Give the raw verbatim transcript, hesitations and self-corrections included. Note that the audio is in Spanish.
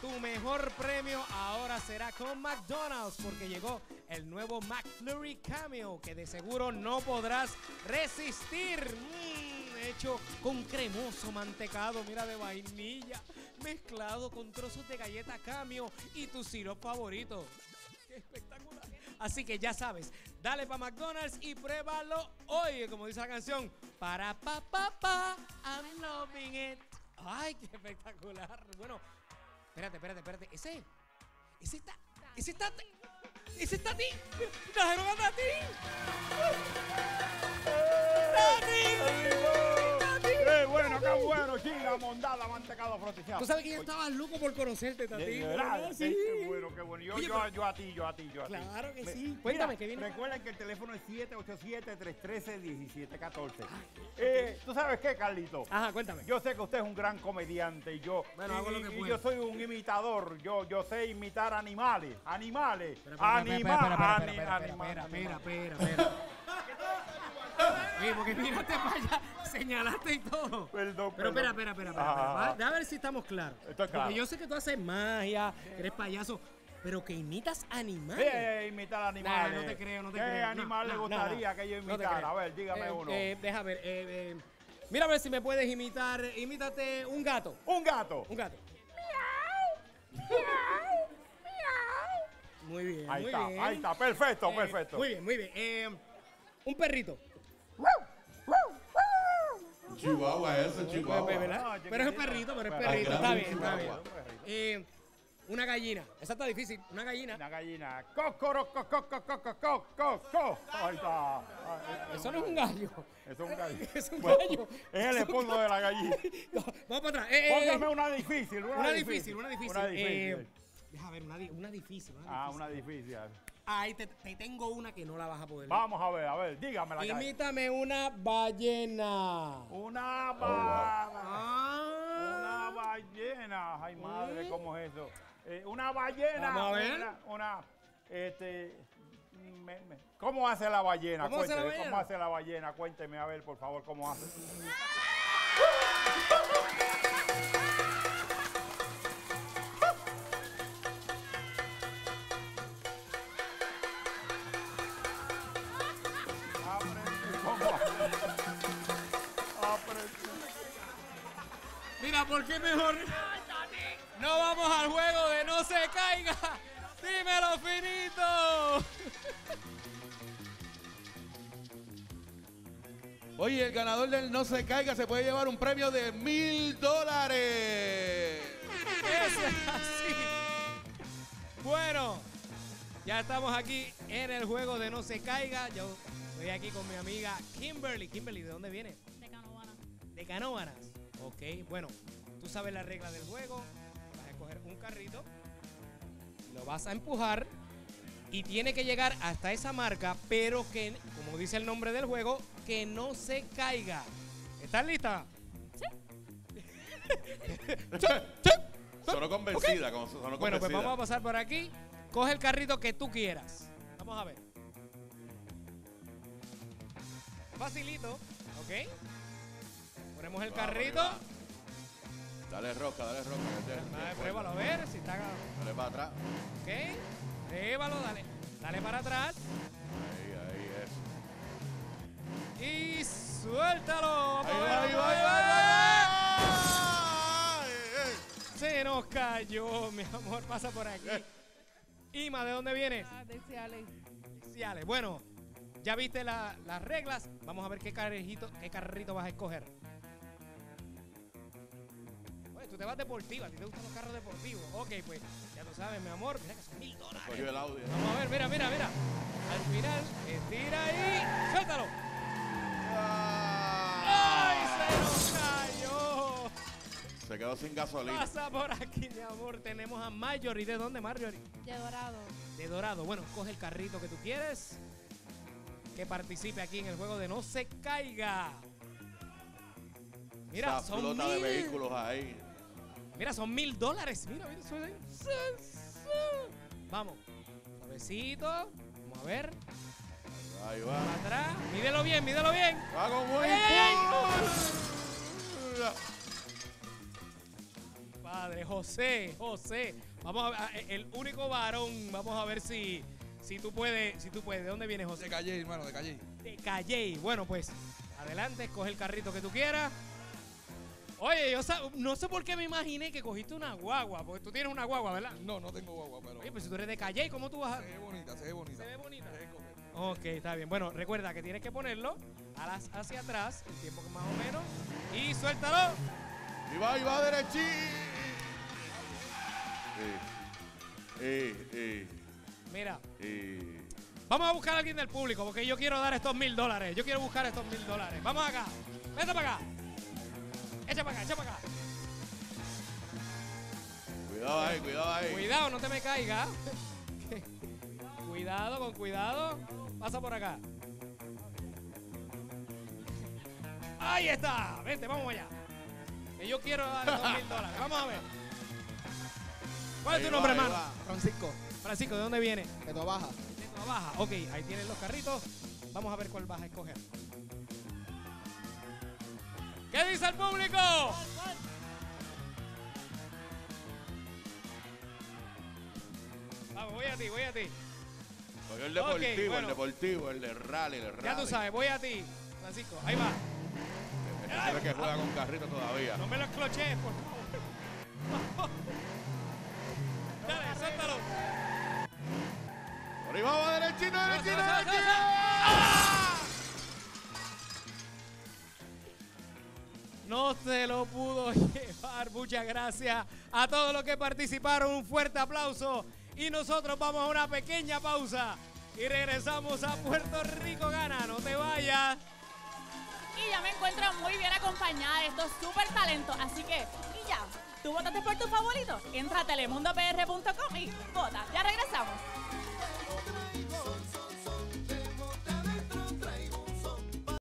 tu mejor premio ahora será con McDonald's, porque llegó el nuevo McFlurry Cameo, que de seguro no podrás resistir. Mm, hecho con cremoso mantecado, mira, de vainilla, mezclado con trozos de galleta Cameo y tu sirope favorito. ¡Qué espectacular! Así que ya sabes, dale para McDonald's y pruébalo hoy, como dice la canción. Para pa pa pa, I'm loving it. ¡Ay, qué espectacular! Bueno, espérate, espérate, espérate. Ese, ese está, ese está, ese está a ti. ¡Trajeron a ti! ¡Tati! ¡Qué bueno, qué bueno! ¡Chinga, mondada, mantecado, frotillado! Tú sabes que yo estaba loco por conocerte, Tati. ¿Verdad? Sí. Qué bueno, qué bueno. Yo, yo, yo a ti, yo a ti, yo a ti. Claro que sí. Cuéntame, que viene. Recuerden que el teléfono es siete ocho siete, tres uno tres, uno siete uno cuatro. Eh, ¿Tú sabes qué, Carlito? Ajá, cuéntame. Yo sé que usted es un gran comediante y yo... Bueno, y, hago lo que puedo. Y yo soy un imitador. Yo, yo sé imitar animales. Animales. Animales. Espera, espera, espera, espera. Oye, porque miraste para allá, señalaste y todo. Perdón, pero espera, espera, espera, espera. A ver si estamos claros. Estoy claro. Porque yo sé que tú haces magia, que eres payaso, pero que imitas animales. Sí, imitar animales. Nah, no te creo, no te ¿Qué creo. ¿Qué animal no, le gustaría no, que yo imitara? No, a ver, dígame eh, uno. Eh, deja ver. Eh, eh, mira a ver si me puedes imitar. Imítate un gato. Un gato. Un gato. ¡Miau! ¡Miau! ¡Miau! Muy bien, ahí muy está, bien. Ahí está, perfecto, eh, perfecto. Muy bien, muy bien. Eh, un perrito. Chihuahua, ese chihuahua. Pero es un perrito, pero es perrito. Está bien, está bien. Eh, una gallina. Esa está difícil. Una gallina. Una gallina. Cocoro, coco, coco, coco, coco. Ahí está. Eso no es un gallo. Eso es un gallo. Es un gallo. Es el esposo de la gallina. Vamos para atrás. Póngame una difícil. Una difícil, una difícil. Una difícil. Deja ver, una difícil. Ah, una difícil. Ahí te, te tengo una que no la vas a poder ver. Vamos a ver, a ver, dígamela. Imítame calle. Una ballena. Una ballena. Ah. Una ballena. Ay, madre, ¿Eh? ¿cómo es eso? Eh, una ballena. Vamos a ver. Una, una este, me, me. ¿Cómo hace la ballena? ¿Cómo Cuénteme, hace la ballena? ¿Cómo hace la ballena? Cuénteme, a ver, por favor, ¿cómo hace? Mira, ¿por qué mejor? No vamos al juego de no se caiga. Dímelo, Finito. Oye, el ganador del no se caiga se puede llevar un premio de mil dólares. Eso es así. Bueno, ya estamos aquí en el juego de no se caiga. Yo estoy aquí con mi amiga Kimberly. Kimberly, ¿de dónde viene? De Canóvanas. De Canóvanas. Ok, bueno, tú sabes la regla del juego. Vas a coger un carrito, lo vas a empujar y tiene que llegar hasta esa marca, pero que, como dice el nombre del juego, que no se caiga. ¿Estás lista? Sí. Sonó convencida, okay. Como sonó convencida. Bueno, pues vamos a pasar por aquí. Coge el carrito que tú quieras. Vamos a ver. Facilito, ¿ok? Ponemos el carrito. Dale rosca, dale rosca. Dale, pruébalo a ver si está. Dale para atrás. Ok. Pruébalo, dale. Dale para atrás. Ahí, ahí es. Y suéltalo. Ahí va, ahí va, ahí va. Se nos cayó, mi amor. Pasa por aquí. Ima, ¿de dónde vienes? Atenciales. Atenciales. Bueno, ya viste la, las reglas. Vamos a ver qué carrito, qué carrito vas a escoger. Tú te vas deportiva, a ti te gustan los carros deportivos. Ok, pues ya lo sabes, mi amor. Mira que son mil dólares. Oye, el audio. Vamos a ver, mira, mira, mira. Al final, estira ahí. ¡Suéltalo! Ah. ¡Ay, se nos cayó! Se quedó sin gasolina. Pasa por aquí, mi amor. Tenemos a Marjorie. ¿De dónde, Marjorie? De Dorado. De Dorado. Bueno, coge el carrito que tú quieres. Que participe aquí en el juego de No se caiga. Mira, son mil. De vehículos ahí. Mira, son mil dólares. Mira, mira, suena ahí. Vamos. Suavecito. Vamos a ver. Ahí va. Para atrás. Mídelo bien, mídelo bien. Va con buen impulso. padre. José, José. Vamos a ver, el único varón. Vamos a ver si, si tú puedes, si tú puedes. ¿De dónde vienes, José? De Calle, hermano, de Calle. De Calle. Bueno, pues, adelante, escoge el carrito que tú quieras. Oye, yo no sé por qué me imaginé que cogiste una guagua, porque tú tienes una guagua, ¿verdad? No, no tengo guagua, pero... Oye, pues si tú eres de Calle, ¿cómo tú vas a...? Se ve bonita, se ve bonita. Se ve bonita. Se ve ok, está bien. Bueno, recuerda que tienes que ponerlo alas hacia atrás, el tiempo que más o menos, y suéltalo. Y va, y va derechito. Eh, eh, eh. Mira. Eh. Vamos a buscar a alguien del público, porque yo quiero dar estos mil dólares. Yo quiero buscar estos mil dólares. Vamos acá. Vete para acá. Echa para acá, echa para acá. Cuidado ahí, cuidado ahí. Cuidado, no te me caigas. Cuidado, con cuidado. Pasa por acá. ¡Ahí está! Vente, vamos allá. Que yo quiero dar dos mil dólares. Vamos a ver. ¿Cuál es ahí tu nombre, va, hermano? Francisco. Francisco, ¿de dónde viene? De Toa Baja. De Toa Baja. Ok, ahí tienen los carritos. Vamos a ver cuál vas a escoger. ¿Qué dice el público? ¿Cuál, cuál? Vamos, voy a ti, voy a ti. Voy el deportivo, okay, bueno. el deportivo, el de rally, el rally. Ya tú sabes, voy a ti, Francisco. Ahí va. Este es que juega con carrito todavía. No me lo cloché, por favor. Dale, suéltalo. Por ahí vamos, derechito, derechito, derechito. No se lo pudo llevar. Muchas gracias a todos los que participaron. Un fuerte aplauso. Y nosotros vamos a una pequeña pausa. Y regresamos a Puerto Rico Gana. No te vayas. Y ya me encuentro muy bien acompañada de estos súper talentos. Así que, y ya, tú votaste por tu favorito. Entra a telemundo p r punto com y vota. Ya regresamos.